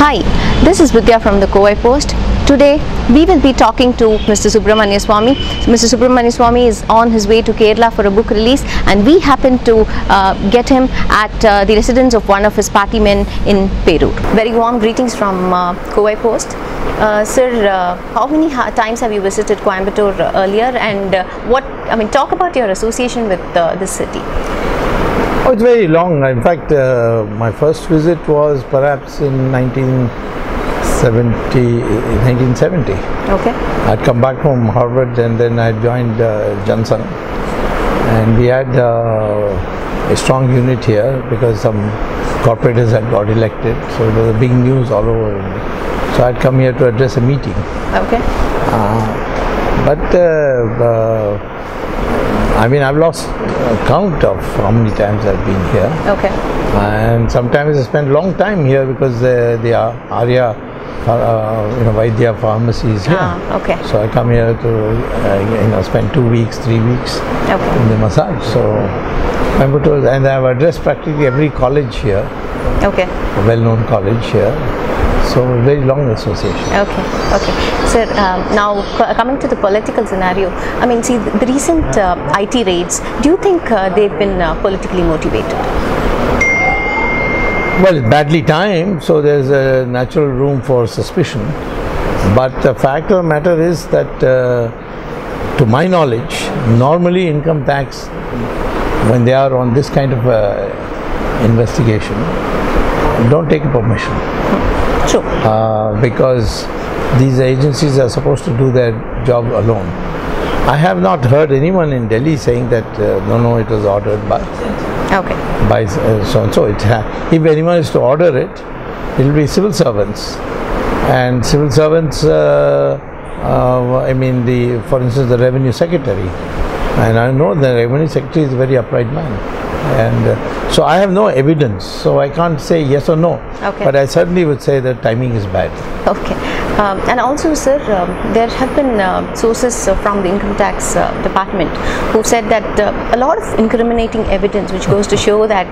Hi, this is Vidya from the Kowai Post. Today we will be talking to Mr. Subramanian Swamy. Mr. Subramanian Swamy is on his way to Kerala for a book release, and we happened to get him at the residence of one of his partymen in Perur. Very warm greetings from Kowai Post. Sir, how many times have you visited Coimbatore earlier, and talk about your association with this city. Oh, it's very long. In fact, my first visit was perhaps in 1970. Okay. I'd come back from Harvard, and then I joined Johnson, and we had a strong unit here because some corporators had got elected, so there was a big news all over. So I'd come here to address a meeting. Okay. I've lost count of how many times I've been here. Okay. And sometimes I spend long time here because the Arya Vaidya pharmacy is here. Okay. So I come here to spend 2 weeks, 3 weeks in the massage. So and I've addressed practically every college here. Okay. A well-known college here. So very long association. Okay. Sir, now coming to the political scenario, the recent IT raids, do you think they've been politically motivated? Well, it's badly timed, so there's a natural room for suspicion. But the fact of the matter is that, to my knowledge, normally income tax, when they are on this kind of investigation, don't take permission. Sure. Because these agencies are supposed to do their job alone. I have not heard anyone in Delhi saying that no, it was ordered by so and so. If anyone is to order it, it will be civil servants, and civil servants. For instance, the revenue secretary, and I know the revenue secretary is a very upright man. And so I have no evidence, so I can't say yes or no. Okay. But I certainly would say that timing is bad. Okay. And also, sir, there have been sources from the income tax department who said that a lot of incriminating evidence, which goes to show that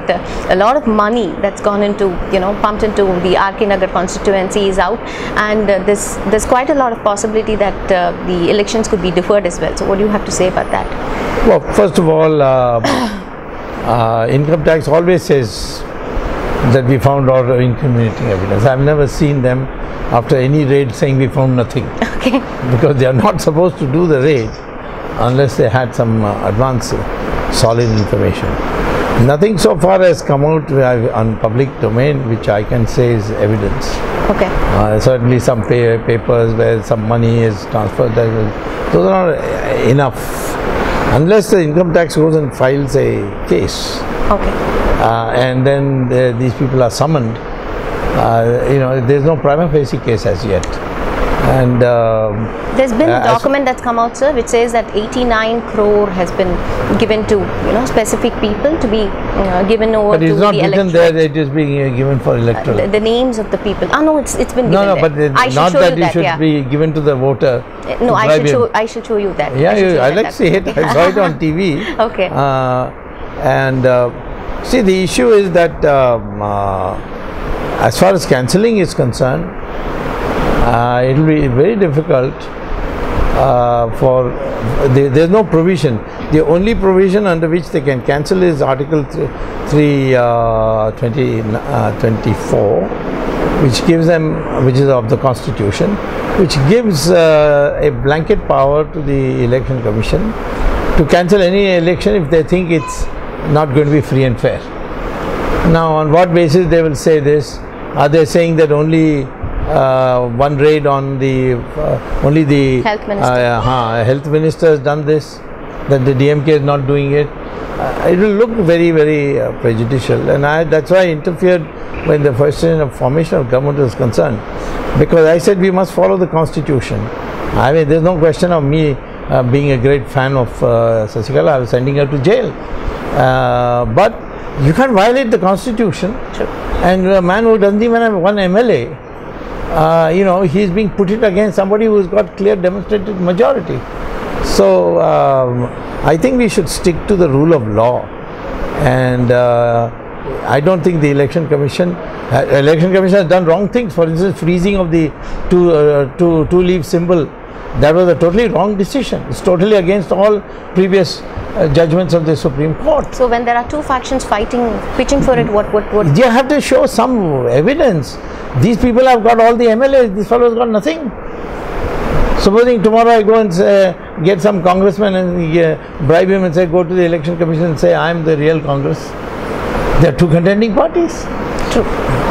a lot of money that's gone into, pumped into the RK Nagar constituency is out, and there's quite a lot of possibility that the elections could be deferred as well. So what do you have to say about that? Well, first of all, income tax always says that we found all the incriminating evidence. I've never seen them after any raid saying we found nothing. Okay. Because they are not supposed to do the raid unless they had some advanced solid information. Nothing so far has come out on public domain which I can say is evidence. Okay. Certainly some papers where some money is transferred, those are not enough. Unless the income tax goes and files a case, and then these people are summoned, there's no prima facie case as yet. And there's been a document that's come out, sir, which says that 89 crore has been given to specific people to be given over to the electorate. But it's not written there; it is being given for electoral. The names of the people. Ah, no, it's been given. No, there. But not that it should be given to the voter. No, I should show you that. Yeah, I like to see it. I saw it on TV. Okay. See, the issue is that as far as cancelling is concerned, it will be very difficult there's no provision. The only provision under which they can cancel is Article 324, which gives them, which is of the Constitution, which gives a blanket power to the Election Commission to cancel any election if they think it's not going to be free and fair. Now, on what basis they will say this? Are they saying that only one raid on the only the health minister has done this, that the DMK is not doing it? It will look very, very prejudicial, and that's why I interfered when the question of formation of government was concerned, because I said we must follow the Constitution. There's no question of me being a great fan of Sasikala. I was sending her to jail, but you can't violate the Constitution. Sure. And a man who doesn't even have one MLA, he's being put it against somebody who's got clear demonstrated majority. So I think we should stick to the rule of law, and I don't think the Election Commission has done wrong things. For instance, freezing of the two-leaf symbol, that was a totally wrong decision. It's totally against all previous judgments of the Supreme Court. So when there are two factions pitching for it, what? You have to show some evidence. These people have got all the MLAs, these fellows got nothing. Supposing tomorrow I go and say, get some congressman and bribe him and say, go to the Election Commission and say, I am the real Congress. There are two contending parties. True.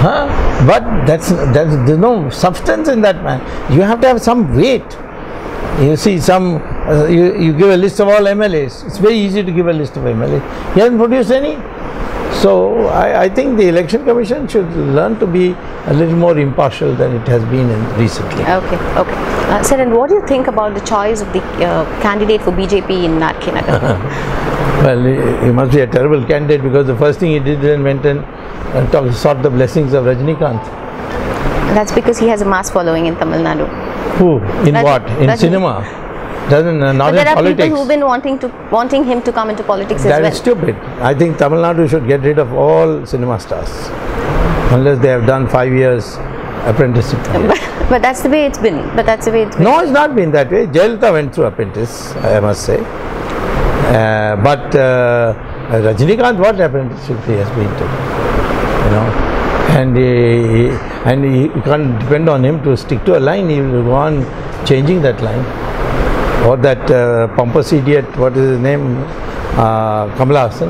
Huh? But there's no substance in that, man. You have to have some weight. You see, you give a list of all MLAs. It's very easy to give a list of MLAs. He hasn't produced any. So I think the Election Commission should learn to be a little more impartial than it has been recently. Okay, okay. Sir, and what do you think about the choice of the candidate for BJP in RK Nagar? Well, he must be a terrible candidate, because the first thing he did and went and sought the blessings of Rajinikanth. That's because he has a mass following in Tamil Nadu. Who? In what? In cinema? But there are people who've been wanting him to come into politics as well. That is stupid. I think Tamil Nadu should get rid of all cinema stars, unless they have done 5 years apprenticeship. But that's the way it's been. No, it's not been that way. Jayalalithaa went through apprentice, I must say. But Rajinikanth, what apprenticeship he has been to, you know? And you can't depend on him to stick to a line. He will go on changing that line. Or that pompous idiot, what is his name, Kamal Hassan.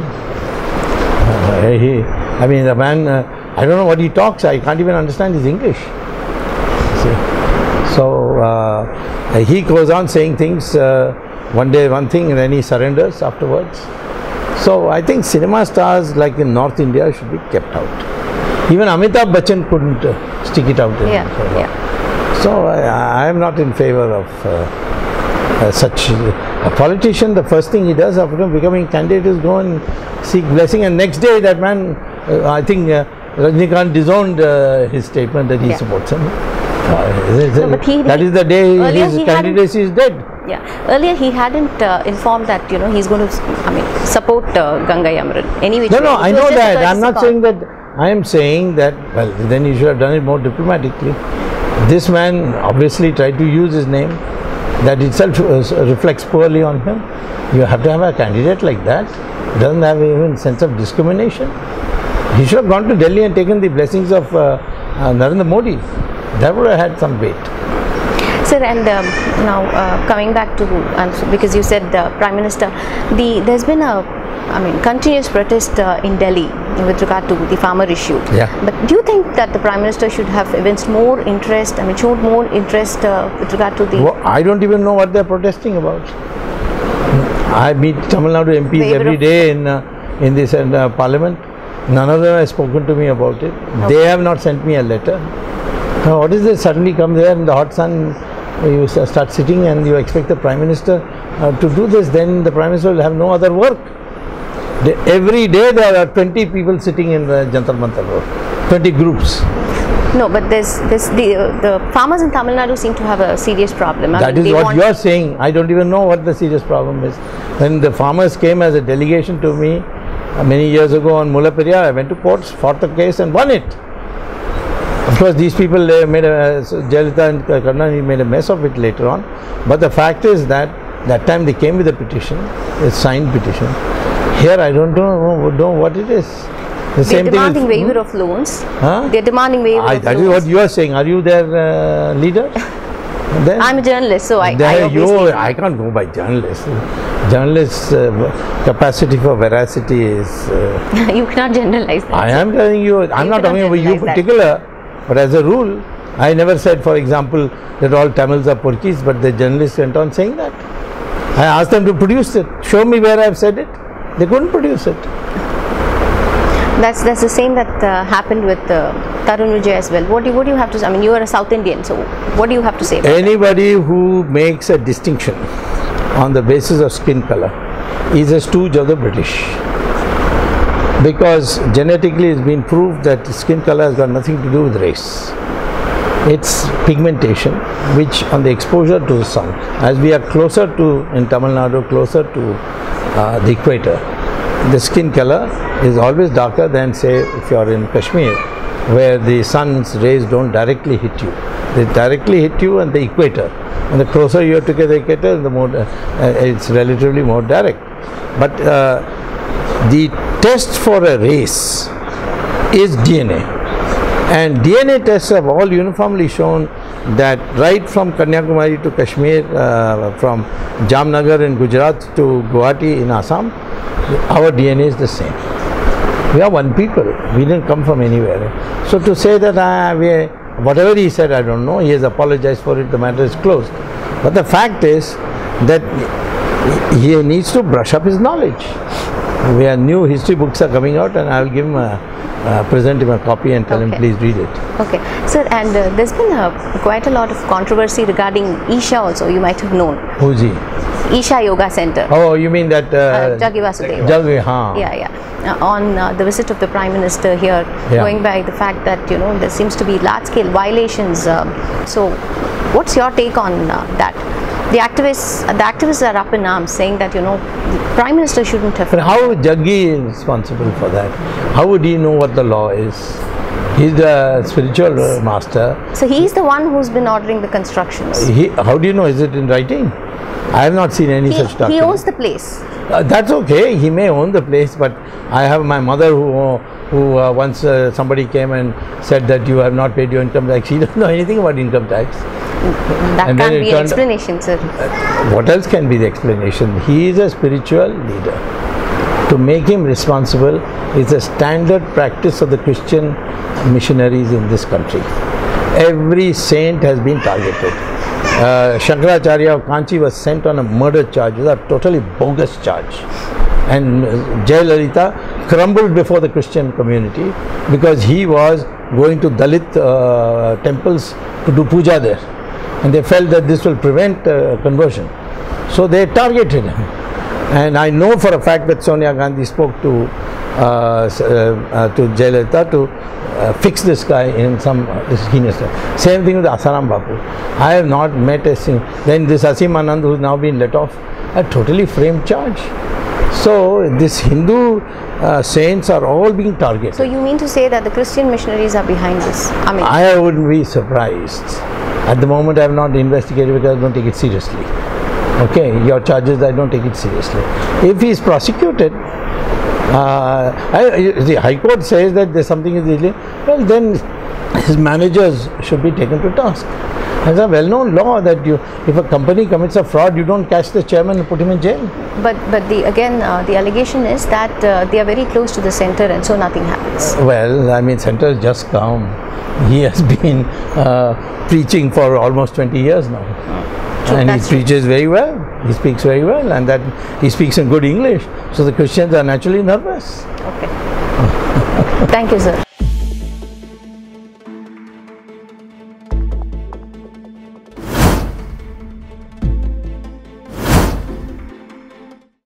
I mean, the man, I don't know what he talks. I can't even understand his English. See? So he goes on saying things, one day one thing, and then he surrenders afterwards. So I think cinema stars like in North India should be kept out. Even Amitabh Bachchan couldn't stick it out. So I am not in favor of such a politician. The first thing he does after becoming candidate is go and seek blessing, and next day that man, I think Rajinikanth disowned his statement that he supports him. That is the day his candidacy is dead. Yeah. Earlier he hadn't informed that, you know, he's going to support Ganga Yamaraj. Anyway, no, I know that. I'm not saying that. I am saying that, well, then you should have done it more diplomatically. This man obviously tried to use his name. That itself reflects poorly on him. You have to have a candidate like that. Doesn't have even sense of discrimination. He should have gone to Delhi and taken the blessings of Narendra Modi. That would have had some weight. Sir, and now coming back to, because you said the Prime Minister, there's been a continuous protest in Delhi with regard to the farmer issue. Yeah. But do you think that the Prime Minister should have evinced more interest, showed more interest with regard to the... Well, I don't even know what they're protesting about. I meet Tamil Nadu MPs every day in this Parliament. None of them have spoken to me about it. Okay. They have not sent me a letter. Now, what is this? Suddenly come there in the hot sun, you start sitting and you expect the Prime Minister to do this. Then the Prime Minister will have no other work. Every day there are 20 people sitting in the Jantar Mantar road, 20 groups. No, but the farmers in Tamil Nadu seem to have a serious problem. That is what you are saying. I don't even know what the serious problem is. When the farmers came as a delegation to me many years ago on Mulla Periya, I went to courts, fought the case and won it. Of course, these people made a, Jayalalithaa and Karna made a mess of it later on. But the fact is that time they came with a petition, a signed petition. Here I don't know what it is. They're demanding waiver of loans. Huh? They're demanding waiver of loans. That is what you are saying. Are you their leader? Then I'm a journalist, so I can't go by journalist. Journalist capacity for veracity is... you cannot generalize that. I am telling you, I'm not talking about you particular, but as a rule, I never said, for example, that all Tamils are Portuguese, but the journalists went on saying that. I asked them to produce it. Show me where I have said it. They couldn't produce it. That's the same that happened with Tarun Vijay as well. What do you have to say? You are a South Indian, so what do you have to say about that? Anybody who makes a distinction on the basis of skin color is a stooge of the British. Because genetically it's been proved that skin color has got nothing to do with race. It's pigmentation, which on the exposure to the sun, as we are closer to, in Tamil Nadu, closer to the equator, the skin color is always darker than, say, if you are in Kashmir, where the sun's rays don't directly hit you. They directly hit you on the equator, and the closer you are to the equator, the more it's relatively more direct. But the test for a race is DNA, and DNA tests have all uniformly shown that right from Kanyakumari to Kashmir, from Jamnagar in Gujarat to Guwahati in Assam, our DNA is the same. We are one people. We didn't come from anywhere. So to say that whatever he said, I don't know, he has apologized for it, the matter is closed. But the fact is that he needs to brush up his knowledge. We are new history books are coming out, and I will give him present him a copy and tell him please read it. Okay, sir. And there's been quite a lot of controversy regarding Isha also. You might have known. Who's he? Isha Yoga Center. Oh, you mean that Jaggi Vasudev. Jaggi, huh? Yeah, yeah. On the visit of the Prime Minister here, yeah. Going by the fact that, you know, there seems to be large-scale violations. So what's your take on that? The activists are up in arms saying that, you know, the Prime Minister shouldn't have... But how is Jaggi responsible for that? How would he know what the law is? He's the spiritual master. So he's the one who's been ordering the constructions. How do you know? Is it in writing? I have not seen any such document. He owns the place. That's okay. He may own the place, but I have my mother who once somebody came and said that you have not paid your income tax. She doesn't know anything about income tax. That can't be an explanation, sir. What else can be the explanation? He is a spiritual leader. To make him responsible is a standard practice of the Christian missionaries in this country. Every saint has been targeted. Shankaracharya of Kanchi was sent on a murder charge, a totally bogus charge. And Jayalalithaa crumbled before the Christian community because he was going to Dalit temples to do puja there. And they felt that this will prevent conversion. So they targeted him. And I know for a fact that Sonia Gandhi spoke to Jayalalithaa to fix this guy in some heinous way. Same thing with Asaram Bapu. I have not met a single. Then this Asim Anand, who has now been let off, a totally framed charge. So this Hindu saints are all being targeted. So you mean to say that the Christian missionaries are behind this? I wouldn't be surprised. At the moment I have not investigated because I don't take it seriously. Okay, your charges, I don't take it seriously. If he is prosecuted, the High Court says that there's something is illegal. Well, then his managers should be taken to task. There's a well-known law that if a company commits a fraud, you don't catch the chairman and put him in jail. But the allegation is that they are very close to the centre, and so nothing happens. Well, I mean, centre has just come. He has been preaching for almost 20 years now. True, and he preaches very well. He speaks very well, and that he speaks in good English. So the Christians are naturally nervous. Okay. Thank you, sir.